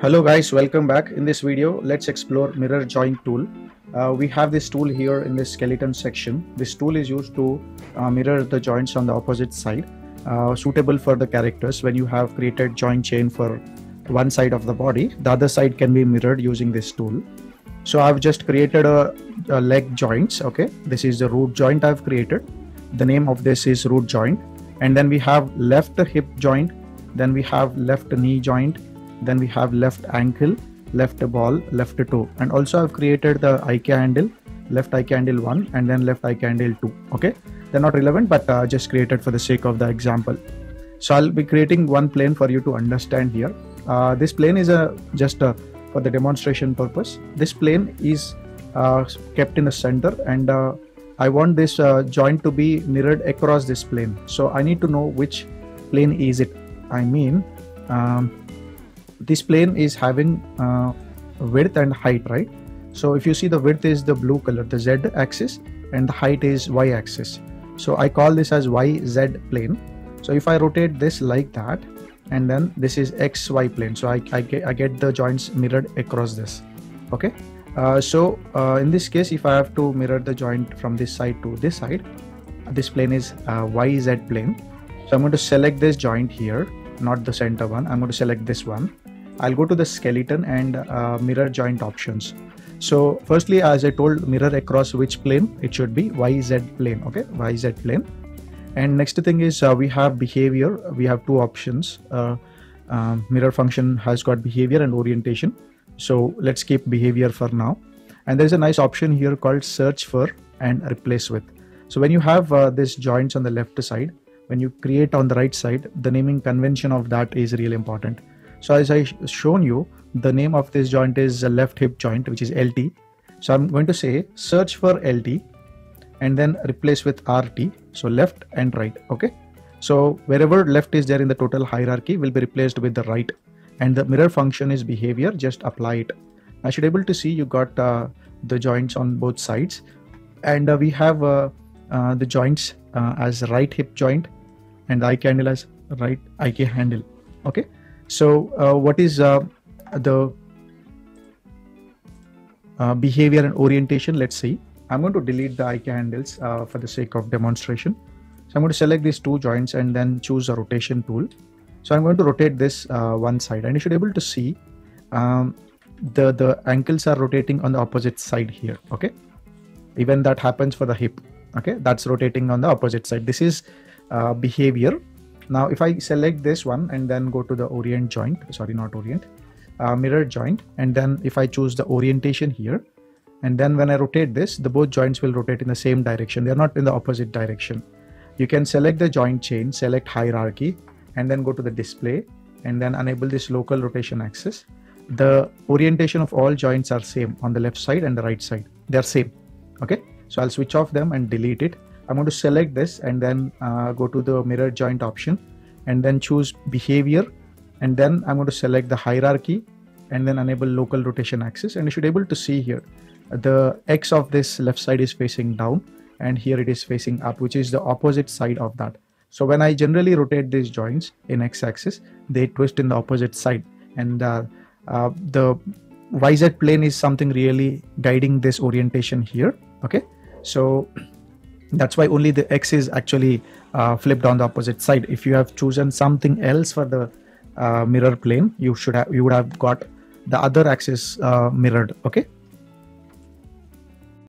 Hello guys, welcome back. In this video let's explore mirror joint tool. We have this tool here in the skeleton section. This tool is used to mirror the joints on the opposite side, suitable for the characters. When you have created joint chain for one side of the body, the other side can be mirrored using this tool. So I've just created a leg joints. Okay, this is the root joint I've created. The name of this is root joint, and then we have left hip joint, then we have left knee joint, then we have left ankle, left ball, left toe, and also I've created the IK handle, left IK handle 1 and then left IK handle 2. Okay, they're not relevant, but just created for the sake of the example. So I'll be creating one plane for you to understand here. This plane is for the demonstration purpose. This plane is kept in the center, and I want this joint to be mirrored across this plane. So I need to know which plane is it. I mean, this plane is having width and height, right? So if you see, the width is the blue color, the Z axis, and the height is Y axis. So I call this as YZ plane. So if I rotate this like that, and then this is XY plane. So I get the joints mirrored across this. Okay. In this case, if I have to mirror the joint from this side to this side, this plane is YZ plane. So I'm going to select this joint here, not the center one. I'm going to select this one. I'll go to the skeleton and mirror joint options. So firstly, as I told, mirror across which plane? It should be YZ plane. Okay, YZ plane. And next thing is we have behavior. We have two options. Mirror function has got behavior and orientation. So let's keep behavior for now. And there's a nice option here called search for and replace with. So when you have this joints on the left side, when you create on the right side, the naming convention of that is really important. So as I shown you, the name of this joint is left hip joint, which is LT. So I'm going to say search for LT and then replace with RT. So left and right. Okay. So wherever left is there in the total hierarchy will be replaced with the right. And the mirror function is behavior. Just apply it. I should be able to see you got the joints on both sides, and we have the joints as right hip joint, and the IK handle as right IK handle. Okay, so what is the behavior and orientation? Let's see. I'm going to delete the IK handles for the sake of demonstration. So I'm going to select these two joints and then choose a rotation tool. So I'm going to rotate this one side, and you should be able to see the ankles are rotating on the opposite side here. Okay, even that happens for the hip. Okay, that's rotating on the opposite side. This is behavior. Now if I select this one and then go to the mirror joint, and then if I choose the orientation here, and then when I rotate this, the both joints will rotate in the same direction. They are not in the opposite direction. You can select the joint chain, select hierarchy, and then go to the display and then enable this local rotation axis. The orientation of all joints are same on the left side and the right side. They are same. Okay, so I'll switch off them and delete it. I'm going to select this and then go to the mirror joint option and then choose behavior, and then I'm going to select the hierarchy and then enable local rotation axis, and you should be able to see here the X of this left side is facing down and here it is facing up, which is the opposite side of that. So when I generally rotate these joints in X axis, they twist in the opposite side, and the YZ plane is something really guiding this orientation here. Okay, so that's why only the X is actually flipped on the opposite side. If you have chosen something else for the mirror plane, you would have got the other axis mirrored. Okay.